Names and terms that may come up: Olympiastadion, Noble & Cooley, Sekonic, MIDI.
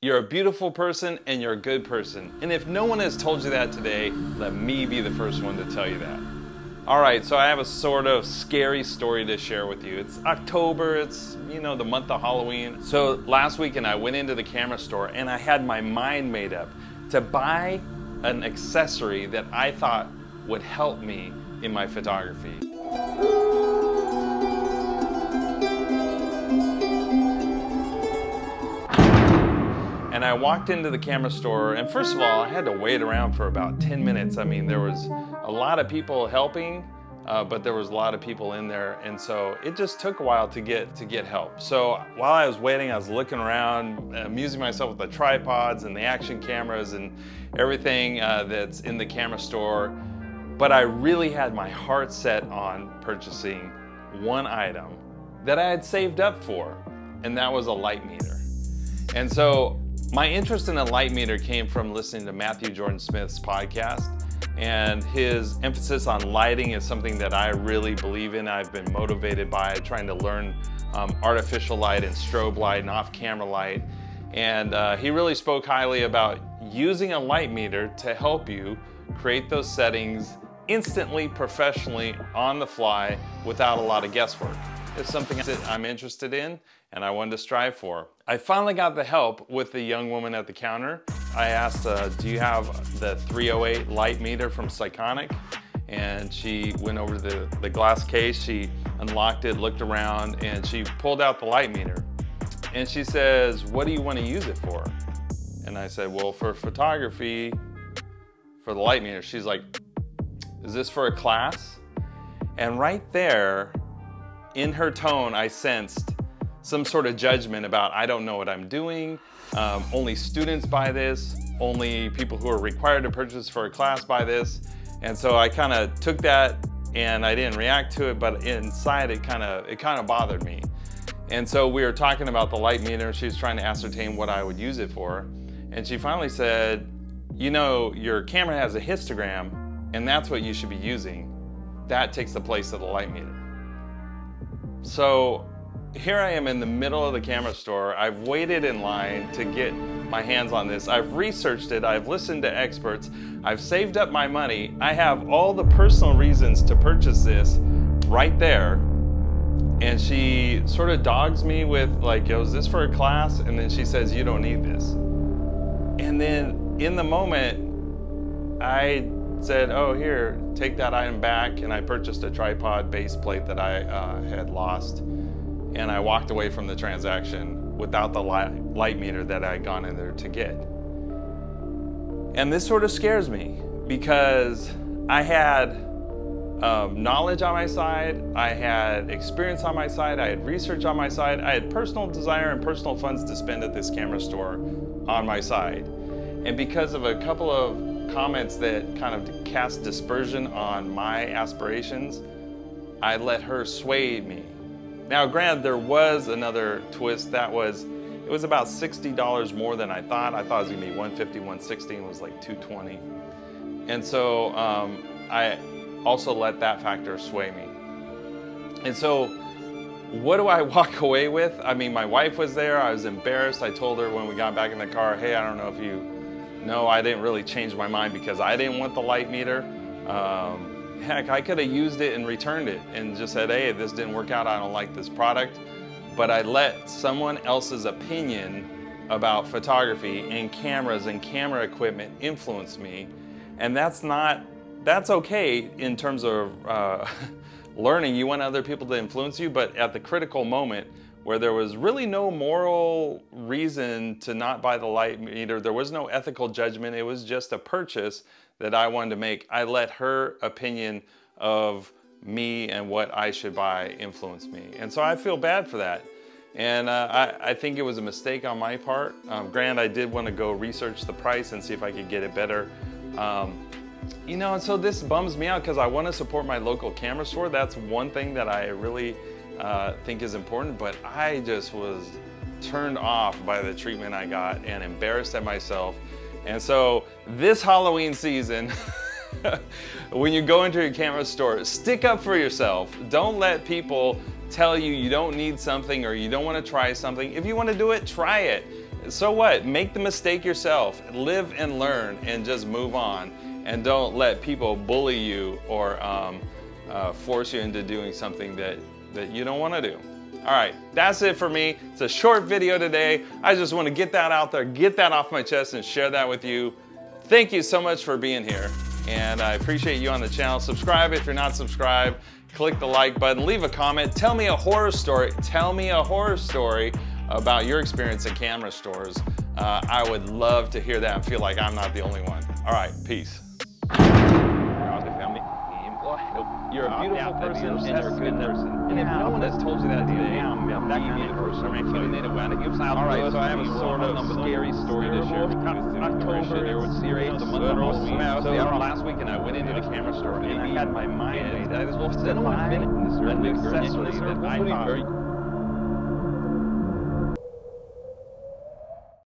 You're a beautiful person and you're a good person. And if no one has told you that today, let me be the first one to tell you that. All right, so I have a sort of scary story to share with you. It's October, it's, you know, the month of Halloween. So last weekend I went into the camera store and I had my mind made up to buy an accessory that I thought would help me in my photography. And I walked into the camera store, and first of all, I had to wait around for about 10 minutes. I mean, there was a lot of people helping, but there was a lot of people in there, and so it just took a while to get help. So while I was waiting, I was looking around, amusing myself with the tripods and the action cameras and everything that's in the camera store. But I really had my heart set on purchasing one item that I had saved up for, and that was a light meter. And so my interest in a light meter came from listening to Matthew Jordan Smith's podcast, and his emphasis on lighting is something that I really believe in. I've been motivated by trying to learn artificial light and strobe light and off-camera light, and he really spoke highly about using a light meter to help you create those settings instantly, professionally, on the fly, without a lot of guesswork. It's something that I'm interested in and I wanted to strive for. I finally got the help with the young woman at the counter. I asked, do you have the 308 light meter from Sekonic? And she went over to the glass case, she unlocked it, looked around, and she pulled out the light meter. And she says, what do you want to use it for? And I said, well, for photography, for the light meter. She's like, is this for a class? And right there, in her tone, I sensed some sort of judgment about, I don't know what I'm doing, only students buy this, only people who are required to purchase for a class buy this. And so I kind of took that and I didn't react to it, but inside it kind of bothered me. And so we were talking about the light meter, she was trying to ascertain what I would use it for. And she finally said, you know, your camera has a histogram and that's what you should be using. That takes the place of the light meter. So here I am in the middle of the camera store. I've waited in line to get my hands on this. I've researched it. I've listened to experts. I've saved up my money. I have all the personal reasons to purchase this right there. And she sort of dogs me with like, yo, is this for a class? And then she says, you don't need this. And then in the moment, I said, oh, here, take that item back. And I purchased a tripod base plate that I had lost. And I walked away from the transaction without the light meter that I had gone in there to get. And this sort of scares me because I had knowledge on my side, I had experience on my side, I had research on my side, I had personal desire and personal funds to spend at this camera store on my side. And because of a couple of comments that kind of cast dispersion on my aspirations, I let her sway me. Now, granted, there was another twist. That was, it was about $60 more than I thought. I thought it was gonna be $150, $160, and it was like $220. And so I also let that factor sway me. And so what do I walk away with? I mean, my wife was there, I was embarrassed. I told her when we got back in the car, hey, I don't know if you know, I didn't really change my mind because I didn't want the light meter. Heck, I could have used it and returned it and just said, hey, this didn't work out, I don't like this product. But I let someone else's opinion about photography and cameras and camera equipment influence me. And that's okay in terms of learning. You want other people to influence you, but at the critical moment where there was really no moral reason to not buy the light meter, there was no ethical judgment, it was just a purchase that I wanted to make, I let her opinion of me and what I should buy influence me. And so I feel bad for that. And I think it was a mistake on my part. Granted, I did want to go research the price and see if I could get it better. You know, and so this bums me out because I want to support my local camera store. That's one thing that I really think is important, but I just was turned off by the treatment I got and embarrassed at myself. And so this Halloween season, when you go into your camera store, stick up for yourself. Don't let people tell you you don't need something or you don't want to try something. If you want to do it, try it. so what? Make the mistake yourself. Live and learn and just move on. And don't let people bully you or force you into doing something that you don't want to do. All right, that's it for me. It's a short video today. I just want to get that out there, get that off my chest and share that with you. Thank you so much for being here. And I appreciate you on the channel. Subscribe if you're not subscribed. Click the like button, leave a comment. Tell me a horror story. Tell me a horror story about your experience at camera stores. I would love to hear that and feel like I'm not the only one. All right, peace. You're a beautiful person, and you're a good person. And if no one has told you that today, that kind of person. All right, so I have a sort of scary story to share. October, there was serious, the last weekend, I went into the camera store, and I had my mind made that I was going to spend my minute in this accessory that I thought.